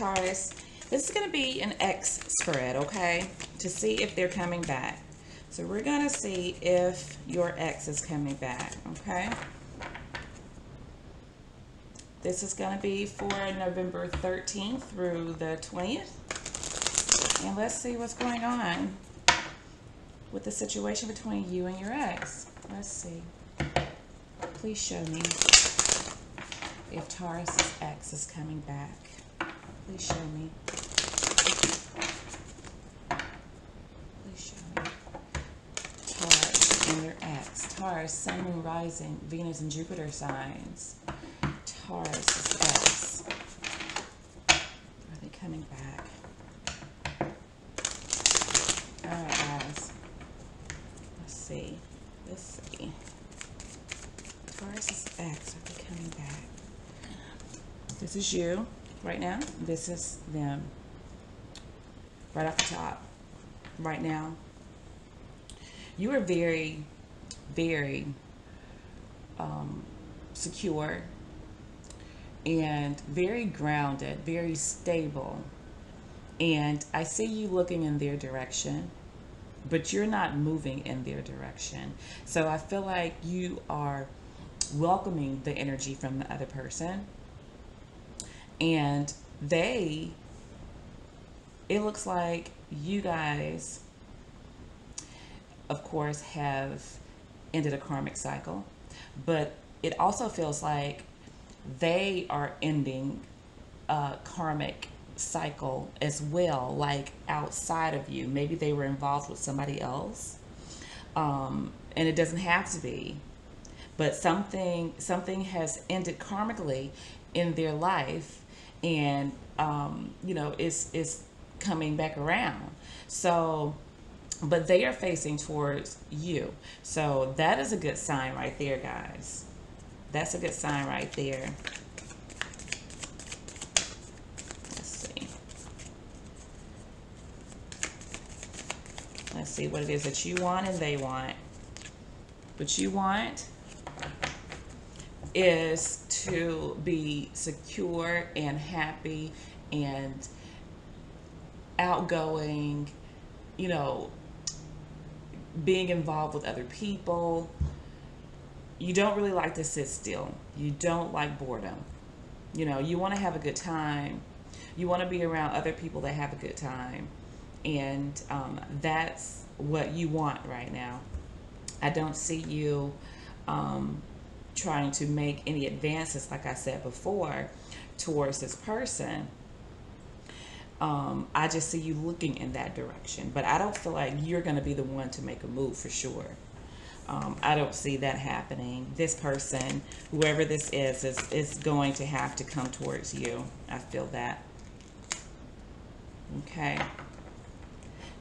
Taurus, this is going to be an X spread, okay, to see if they're coming back. So we're going to see if your ex is coming back, okay? This is going to be for November 13th through the 20th. And let's see what's going on with the situation between you and your ex. Let's see. Please show me if Taurus's ex is coming back. Please show me. Please show me. Taurus and their ex. Taurus, Sun, Moon, Rising, Venus, and Jupiter signs. Taurus's ex. Are they coming back? All right, guys. Let's see. Let's see. Taurus's ex, are they coming back? This is you right now. This is them. Right off the top. Right now. You are very, very secure and very grounded, very stable. And I see you looking in their direction, but you're not moving in their direction. So I feel like you are welcoming the energy from the other person. And it looks like you guys, of course, have ended a karmic cycle, but it also feels like they are ending a karmic cycle as well, like outside of you. Maybe they were involved with somebody else, and it doesn't have to be, but something has ended karmically in their life, and you know, it's coming back around. So, but they are facing towards you, so that is a good sign right there, guys. That's a good sign right there. Let's see. Let's see what it is that you want and they want. What you want is to be secure and happy and outgoing, you know, being involved with other people. You don't really like to sit still. You don't like boredom. You know, you want to have a good time. You want to be around other people that have a good time. And that's what you want right now. I don't see you trying to make any advances, like I said before, towards this person. I just see you looking in that direction. But I don't feel like you're going to be the one to make a move for sure. I don't see that happening. This person, whoever this is going to have to come towards you. I feel that. Okay.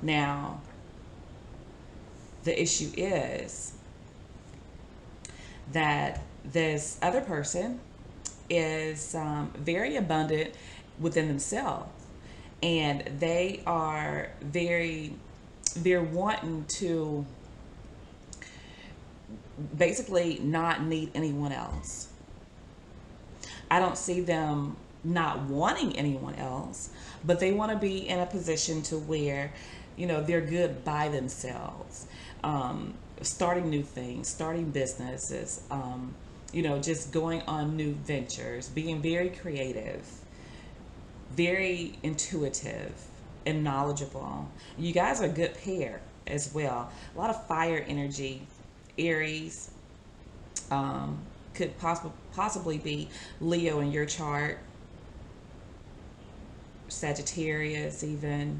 Now, the issue is that this other person is very abundant within themselves. And they are they're wanting to basically not need anyone else. I don't see them not wanting anyone else, but they want to be in a position to where, you know, they're good by themselves. Starting new things, starting businesses, you know, just going on new ventures, being very creative, very intuitive and knowledgeable. You guys are a good pair as well. A lot of fire energy. Aries, could possibly be Leo in your chart, Sagittarius even.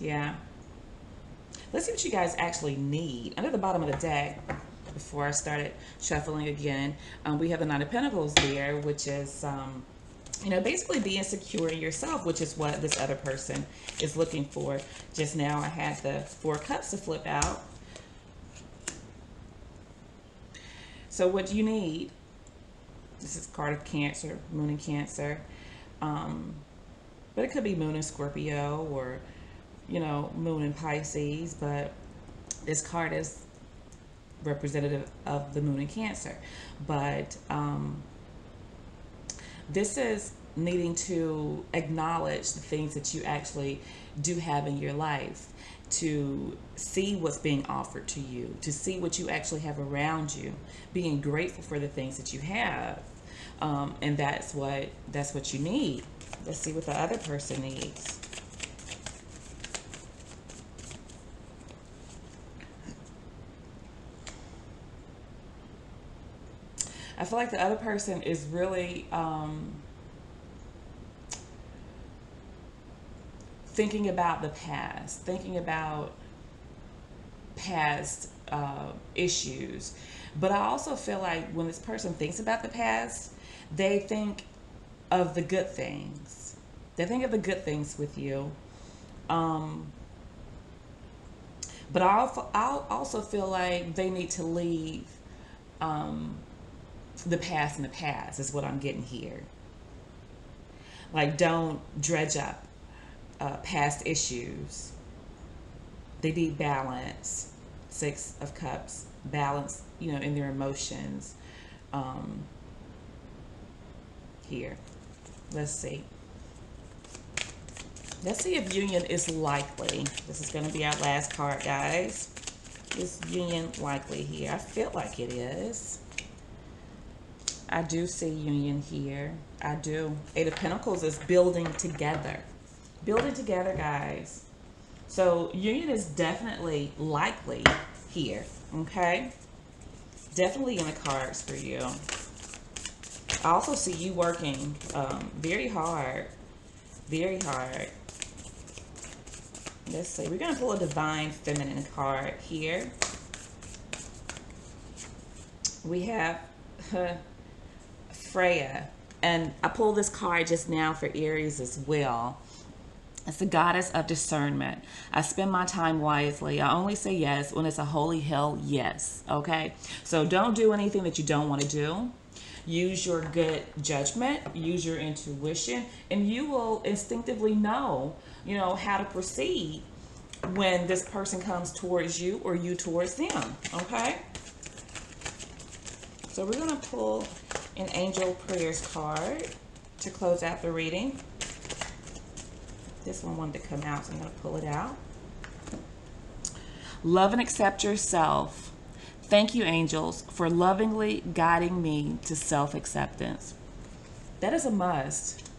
Yeah. Let's see what you guys actually need. Under the bottom of the deck, before I started shuffling again, we have the Nine of Pentacles there, which is, you know, basically being secure in yourself, which is what this other person is looking for. Just now I had the Four Cups to flip out. So what you need, this is card of Cancer, Moon in Cancer, but it could be Moon in Scorpio or, you know, Moon in Pisces, but this card is representative of the Moon in Cancer. But This is needing to acknowledge the things that you actually do have in your life, to see what's being offered to you, to see what you actually have around you, being grateful for the things that you have. And that's what you need. Let's see what the other person needs. I feel like the other person is really thinking about the past, thinking about past issues. But I also feel like when this person thinks about the past, they think of the good things. They think of the good things with you. But I also feel like they need to leave the past in the past, is what I'm getting here. Like, don't dredge up past issues. They need balance. 6 of Cups, balance, you know, in their emotions. Here, let's see if union is likely. This is going to be our last card, guys. Is union likely here? I feel like it is. I do see union here. I do. 8 of Pentacles is building together. Building together, guys. So union is definitely likely here, okay? Definitely in the cards for you. I also see you working very hard, very hard. Let's see. We're going to pull a Divine Feminine card here. We have Freya. And I pulled this card just now for Aries as well. It's the goddess of discernment. I spend my time wisely. I only say yes when it's a holy hell yes. Okay? So don't do anything that you don't want to do. Use your good judgment. Use your intuition. And you will instinctively know, you know, how to proceed when this person comes towards you or you towards them. Okay? So we're going to pull an Angel Prayers card to close out the reading. This one wanted to come out, so I'm going to pull it out. Love and accept yourself. Thank you, angels, for lovingly guiding me to self-acceptance. That is a must.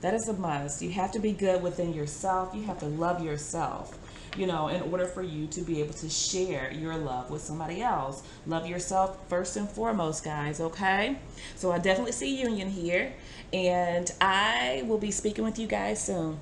That is a must. You have to be good within yourself. You have to love yourself, you know, in order for you to be able to share your love with somebody else. Love yourself first and foremost, guys, okay? So I definitely see union here, and I will be speaking with you guys soon.